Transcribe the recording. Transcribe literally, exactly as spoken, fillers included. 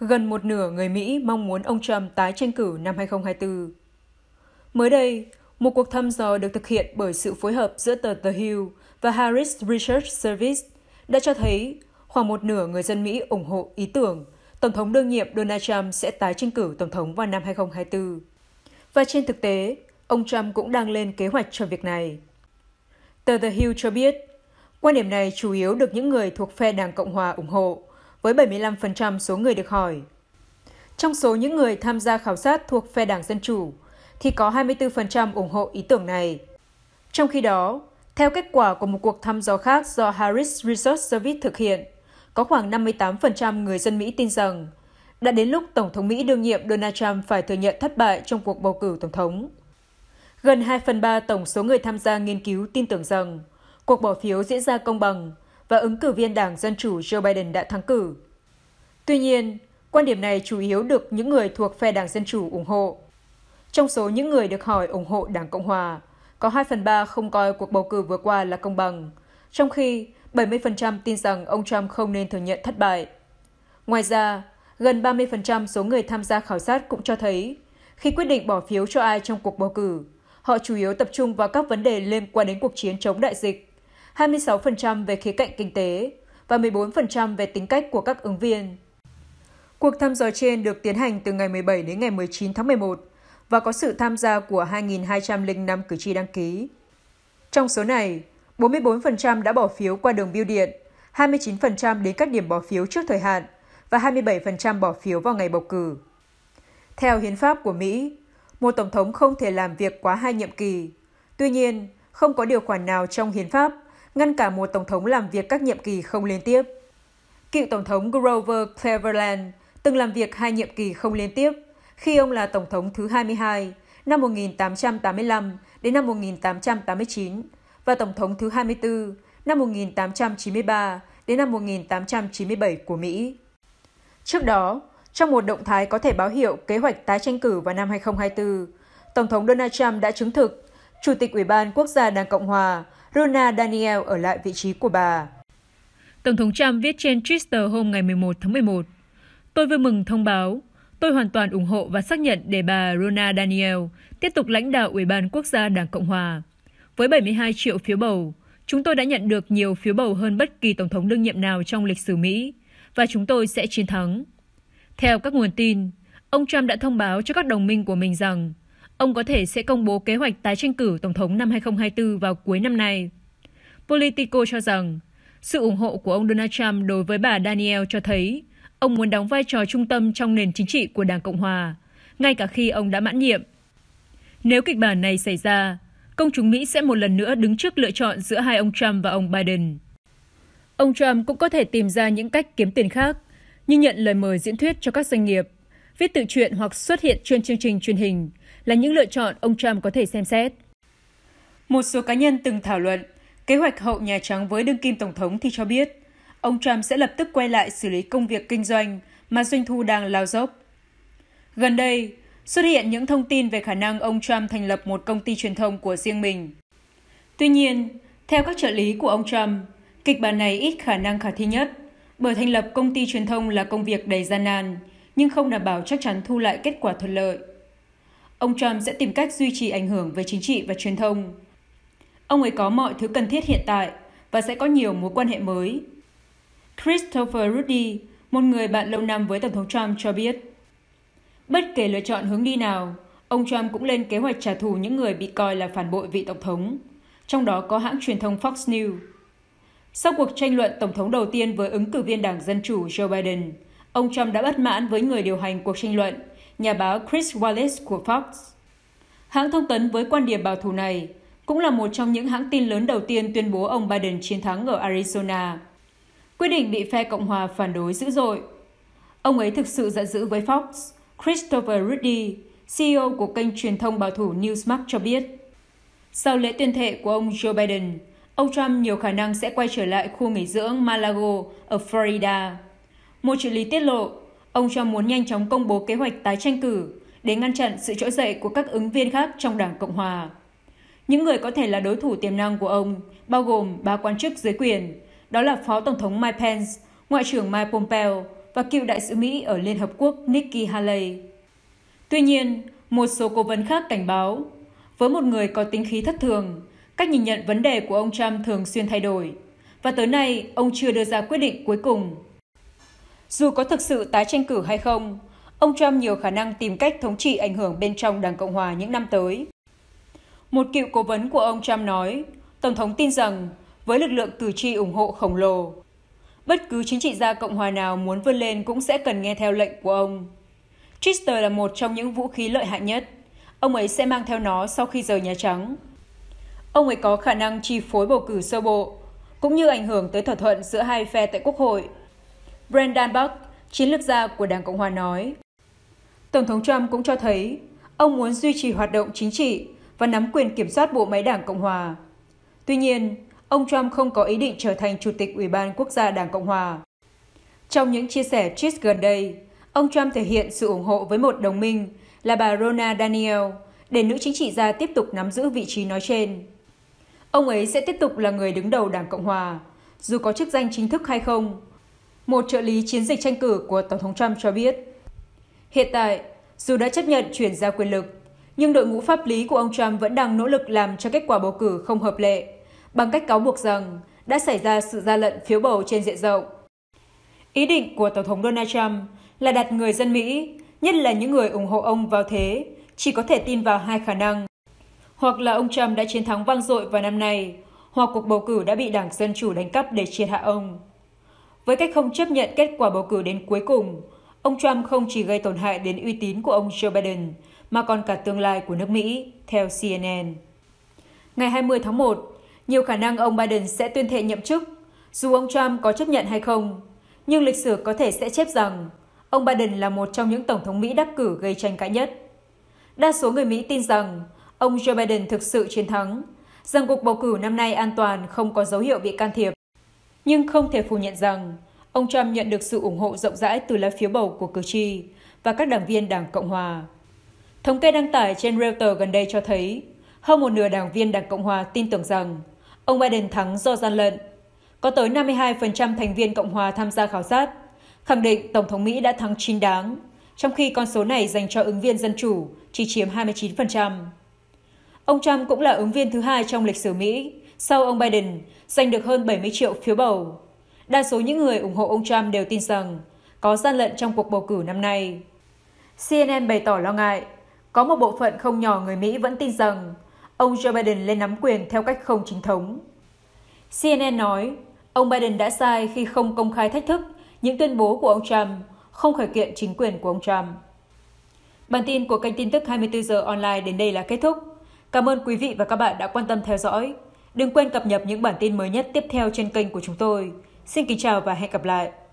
gần một nửa người Mỹ mong muốn ông Trump tái tranh cử năm hai không hai tư. Mới đây, một cuộc thăm dò được thực hiện bởi sự phối hợp giữa tờ The Hill và Harris Research Service đã cho thấy khoảng một nửa người dân Mỹ ủng hộ ý tưởng Tổng thống đương nhiệm Donald Trump sẽ tái tranh cử Tổng thống vào năm hai không hai tư. Và trên thực tế, ông Trump cũng đang lên kế hoạch cho việc này. Tờ The Hill cho biết, quan điểm này chủ yếu được những người thuộc phe Đảng Cộng Hòa ủng hộ, với bảy mươi lăm phần trăm số người được hỏi. Trong số những người tham gia khảo sát thuộc phe Đảng Dân Chủ, thì có hai mươi tư phần trăm ủng hộ ý tưởng này. Trong khi đó, theo kết quả của một cuộc thăm dò khác do Harris Research Service thực hiện, có khoảng năm mươi tám phần trăm người dân Mỹ tin rằng đã đến lúc Tổng thống Mỹ đương nhiệm Donald Trump phải thừa nhận thất bại trong cuộc bầu cử Tổng thống. Gần hai phần ba tổng số người tham gia nghiên cứu tin tưởng rằng cuộc bỏ phiếu diễn ra công bằng và ứng cử viên Đảng Dân Chủ Joe Biden đã thắng cử. Tuy nhiên, quan điểm này chủ yếu được những người thuộc phe Đảng Dân Chủ ủng hộ. Trong số những người được hỏi ủng hộ Đảng Cộng Hòa, có hai phần ba không coi cuộc bầu cử vừa qua là công bằng, trong khi bảy mươi phần trăm tin rằng ông Trump không nên thừa nhận thất bại. Ngoài ra, gần ba mươi phần trăm số người tham gia khảo sát cũng cho thấy, khi quyết định bỏ phiếu cho ai trong cuộc bầu cử, họ chủ yếu tập trung vào các vấn đề liên quan đến cuộc chiến chống đại dịch, hai mươi sáu phần trăm về khía cạnh kinh tế và mười bốn phần trăm về tính cách của các ứng viên. Cuộc thăm dò trên được tiến hành từ ngày mười bảy đến ngày mười chín tháng mười một và có sự tham gia của hai nghìn hai trăm lẻ năm cử tri đăng ký. Trong số này, bốn mươi bốn phần trăm đã bỏ phiếu qua đường bưu điện, hai mươi chín phần trăm đến các điểm bỏ phiếu trước thời hạn và hai mươi bảy phần trăm bỏ phiếu vào ngày bầu cử. Theo hiến pháp của Mỹ, một tổng thống không thể làm việc quá hai nhiệm kỳ. Tuy nhiên, không có điều khoản nào trong hiến pháp ngăn cả một tổng thống làm việc các nhiệm kỳ không liên tiếp. Cựu tổng thống Grover Cleveland từng làm việc hai nhiệm kỳ không liên tiếp khi ông là tổng thống thứ hai mươi hai năm một nghìn tám trăm tám mươi lăm đến năm một nghìn tám trăm tám mươi chín và tổng thống thứ hai mươi tư năm một nghìn tám trăm chín mươi ba đến năm một nghìn tám trăm chín mươi bảy của Mỹ. Trước đó, trong một động thái có thể báo hiệu kế hoạch tái tranh cử vào năm hai không hai tư, Tổng thống Donald Trump đã chứng thực Chủ tịch Ủy ban Quốc gia Đảng Cộng Hòa Ronna McDaniel ở lại vị trí của bà. Tổng thống Trump viết trên Twitter hôm ngày mười một tháng mười một, "Tôi vui mừng thông báo, tôi hoàn toàn ủng hộ và xác nhận để bà Ronna McDaniel tiếp tục lãnh đạo Ủy ban Quốc gia Đảng Cộng Hòa. Với bảy mươi hai triệu phiếu bầu, chúng tôi đã nhận được nhiều phiếu bầu hơn bất kỳ tổng thống đương nhiệm nào trong lịch sử Mỹ, và chúng tôi sẽ chiến thắng." Theo các nguồn tin, ông Trump đã thông báo cho các đồng minh của mình rằng ông có thể sẽ công bố kế hoạch tái tranh cử Tổng thống năm hai không hai tư vào cuối năm nay. Politico cho rằng, sự ủng hộ của ông Donald Trump đối với bà Daniel cho thấy ông muốn đóng vai trò trung tâm trong nền chính trị của Đảng Cộng Hòa, ngay cả khi ông đã mãn nhiệm. Nếu kịch bản này xảy ra, công chúng Mỹ sẽ một lần nữa đứng trước lựa chọn giữa hai ông Trump và ông Biden. Ông Trump cũng có thể tìm ra những cách kiếm tiền khác, như nhận lời mời diễn thuyết cho các doanh nghiệp, viết tự truyện hoặc xuất hiện trên chương trình truyền hình là những lựa chọn ông Trump có thể xem xét. Một số cá nhân từng thảo luận kế hoạch hậu Nhà Trắng với đương kim Tổng thống thì cho biết ông Trump sẽ lập tức quay lại xử lý công việc kinh doanh mà doanh thu đang lao dốc. Gần đây, xuất hiện những thông tin về khả năng ông Trump thành lập một công ty truyền thông của riêng mình. Tuy nhiên, theo các trợ lý của ông Trump, kịch bản này ít khả năng khả thi nhất, bởi thành lập công ty truyền thông là công việc đầy gian nan, nhưng không đảm bảo chắc chắn thu lại kết quả thuận lợi. Ông Trump sẽ tìm cách duy trì ảnh hưởng về chính trị và truyền thông. Ông ấy có mọi thứ cần thiết hiện tại và sẽ có nhiều mối quan hệ mới. Christopher Rudy, một người bạn lâu năm với Tổng thống Trump cho biết, bất kể lựa chọn hướng đi nào, ông Trump cũng lên kế hoạch trả thù những người bị coi là phản bội vị Tổng thống, trong đó có hãng truyền thông Fox News. Sau cuộc tranh luận Tổng thống đầu tiên với ứng cử viên Đảng Dân Chủ Joe Biden, ông Trump đã bất mãn với người điều hành cuộc tranh luận, nhà báo Chris Wallace của Fox. Hãng thông tấn với quan điểm bảo thủ này cũng là một trong những hãng tin lớn đầu tiên tuyên bố ông Biden chiến thắng ở Arizona. Quyết định bị phe Cộng hòa phản đối dữ dội. Ông ấy thực sự giận dữ với Fox, Christopher Rudy, xê e ô của kênh truyền thông bảo thủ Newsmark cho biết. Sau lễ tuyên thệ của ông Joe Biden, ông Trump nhiều khả năng sẽ quay trở lại khu nghỉ dưỡng Mar-a-Lago ở Florida. Một trợ lý tiết lộ, ông Trump muốn nhanh chóng công bố kế hoạch tái tranh cử để ngăn chặn sự trỗi dậy của các ứng viên khác trong Đảng Cộng Hòa. Những người có thể là đối thủ tiềm năng của ông bao gồm ba quan chức dưới quyền, đó là Phó Tổng thống Mike Pence, Ngoại trưởng Mike Pompeo và cựu đại sứ Mỹ ở Liên Hợp Quốc Nikki Haley. Tuy nhiên, một số cố vấn khác cảnh báo, với một người có tính khí thất thường, cách nhìn nhận vấn đề của ông Trump thường xuyên thay đổi, và tới nay ông chưa đưa ra quyết định cuối cùng. Dù có thực sự tái tranh cử hay không, ông Trump nhiều khả năng tìm cách thống trị ảnh hưởng bên trong Đảng Cộng hòa những năm tới. Một cựu cố vấn của ông Trump nói, Tổng thống tin rằng với lực lượng cử tri ủng hộ khổng lồ, bất cứ chính trị gia Cộng hòa nào muốn vươn lên cũng sẽ cần nghe theo lệnh của ông. Twitter là một trong những vũ khí lợi hại nhất. Ông ấy sẽ mang theo nó sau khi rời Nhà Trắng. Ông ấy có khả năng chi phối bầu cử sơ bộ, cũng như ảnh hưởng tới thỏa thuận giữa hai phe tại Quốc hội. Brandon Buck, chiến lược gia của Đảng Cộng hòa nói, Tổng thống Trump cũng cho thấy ông muốn duy trì hoạt động chính trị và nắm quyền kiểm soát bộ máy Đảng Cộng hòa. Tuy nhiên, ông Trump không có ý định trở thành Chủ tịch Ủy ban Quốc gia Đảng Cộng hòa. Trong những chia sẻ tweet gần đây, ông Trump thể hiện sự ủng hộ với một đồng minh là bà Ronna McDaniel để nữ chính trị gia tiếp tục nắm giữ vị trí nói trên. Ông ấy sẽ tiếp tục là người đứng đầu Đảng Cộng hòa, dù có chức danh chính thức hay không, một trợ lý chiến dịch tranh cử của Tổng thống Trump cho biết. Hiện tại, dù đã chấp nhận chuyển giao quyền lực, nhưng đội ngũ pháp lý của ông Trump vẫn đang nỗ lực làm cho kết quả bầu cử không hợp lệ, bằng cách cáo buộc rằng đã xảy ra sự gian lận phiếu bầu trên diện rộng. Ý định của Tổng thống Donald Trump là đặt người dân Mỹ, nhất là những người ủng hộ ông vào thế, chỉ có thể tin vào hai khả năng. Hoặc là ông Trump đã chiến thắng vang dội vào năm nay, hoặc cuộc bầu cử đã bị Đảng Dân Chủ đánh cắp để triệt hạ ông. Với cách không chấp nhận kết quả bầu cử đến cuối cùng, ông Trump không chỉ gây tổn hại đến uy tín của ông Joe Biden, mà còn cả tương lai của nước Mỹ, theo C N N. Ngày hai mươi tháng một, nhiều khả năng ông Biden sẽ tuyên thệ nhậm chức, dù ông Trump có chấp nhận hay không, nhưng lịch sử có thể sẽ chép rằng ông Biden là một trong những Tổng thống Mỹ đắc cử gây tranh cãi nhất. Đa số người Mỹ tin rằng ông Joe Biden thực sự chiến thắng, rằng cuộc bầu cử năm nay an toàn không có dấu hiệu bị can thiệp. Nhưng không thể phủ nhận rằng ông Trump nhận được sự ủng hộ rộng rãi từ lá phiếu bầu của cử tri và các đảng viên Đảng Cộng hòa. Thống kê đăng tải trên Reuters gần đây cho thấy hơn một nửa đảng viên Đảng Cộng hòa tin tưởng rằng ông Biden thắng do gian lận. Có tới năm mươi hai phần trăm thành viên Cộng hòa tham gia khảo sát khẳng định Tổng thống Mỹ đã thắng chính đáng, trong khi con số này dành cho ứng viên Dân Chủ chỉ chiếm hai mươi chín phần trăm. Ông Trump cũng là ứng viên thứ hai trong lịch sử Mỹ, sau ông Biden, giành được hơn bảy mươi triệu phiếu bầu. Đa số những người ủng hộ ông Trump đều tin rằng có gian lận trong cuộc bầu cử năm nay. C N N bày tỏ lo ngại, có một bộ phận không nhỏ người Mỹ vẫn tin rằng ông Joe Biden lên nắm quyền theo cách không chính thống. C N N nói, ông Biden đã sai khi không công khai thách thức những tuyên bố của ông Trump, không khởi kiện chính quyền của ông Trump. Bản tin của kênh tin tức hai mươi tư giờ online đến đây là kết thúc. Cảm ơn quý vị và các bạn đã quan tâm theo dõi. Đừng quên cập nhật những bản tin mới nhất tiếp theo trên kênh của chúng tôi. Xin kính chào và hẹn gặp lại!